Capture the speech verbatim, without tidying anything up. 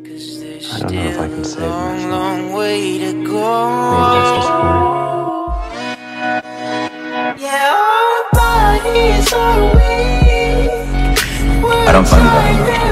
I don't know if I can save myself. Long way to go. Maybe that's just fine. Yeah, our bodies are weak. I don't find that.